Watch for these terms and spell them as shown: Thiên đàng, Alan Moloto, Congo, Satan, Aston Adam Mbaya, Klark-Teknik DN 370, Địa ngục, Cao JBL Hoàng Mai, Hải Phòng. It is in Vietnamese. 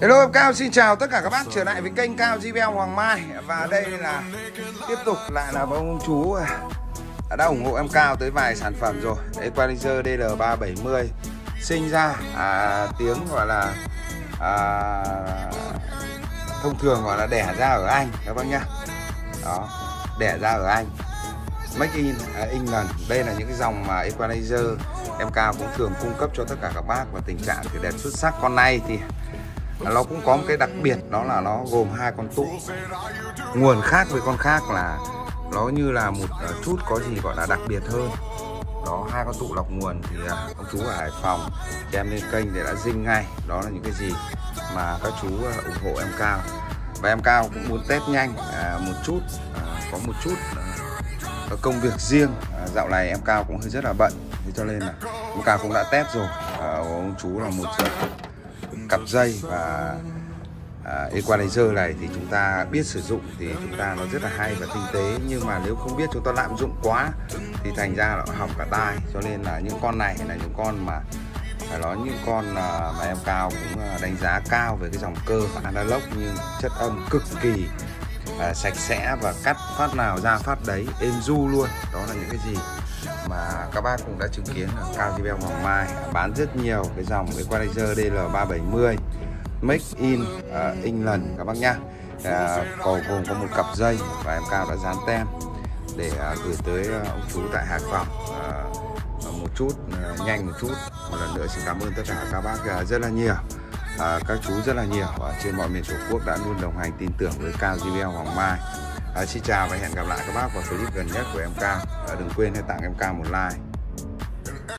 Hello em Cao, xin chào tất cả các bác trở lại với kênh Cao JBL Hoàng Mai. Và đây là tiếp tục lại là ông chú đã ủng hộ em Cao tới vài sản phẩm rồi. Equalizer DL370 sinh ra tiếng gọi là thông thường gọi là đẻ ra ở Anh các bác nhá. Đó, đẻ ra ở Anh, Make in England. Đây là những cái dòng mà Equalizer em Cao cũng thường cung cấp cho tất cả các bác, và tình trạng thì đẹp xuất sắc. Con này thì nó cũng có một cái đặc biệt, đó là nó gồm hai con tụ nguồn khác với con khác, là nó như là một chút có gì gọi là đặc biệt hơn. Đó, hai con tụ lọc nguồn thì ông chú ở Hải Phòng thì em lên kênh để đã dinh ngay. Đó là những cái gì mà các chú ủng hộ em Cao, và em Cao cũng muốn test nhanh một chút, có một chút công việc riêng. Dạo này em Cao cũng rất là bận, thế cho nên là em Cao cũng đã test rồi. Ông chú là một cặp dây và equalizer này thì chúng ta biết sử dụng thì chúng ta nó rất là hay và tinh tế, nhưng mà nếu không biết chúng ta lạm dụng quá thì thành ra nó hỏng cả tai. Cho nên là những con này là những con mà phải nói những con mà em Cao cũng đánh giá cao về cái dòng cơ analog, nhưng chất âm cực kỳ sạch sẽ và cắt phát nào ra phát đấy, êm du luôn. Đó là những cái gì mà các bác cũng đã chứng kiến ở Cao JBL Hoàng Mai bán rất nhiều cái dòng Equalizer DL370 Make in England các bác nhá. Còn gồm có một cặp dây và em Cao đã dán tem để gửi tới ông chú tại Hải Phòng một chút nhanh một chút. Một lần nữa xin cảm ơn tất cả các bác rất là nhiều, các chú rất là nhiều trên mọi miền Tổ quốc đã luôn đồng hành tin tưởng với Cao JBL Hoàng Mai. Xin chào và hẹn gặp lại các bác vào clip gần nhất của em Cao. Đừng quên hãy tặng em Cao một like.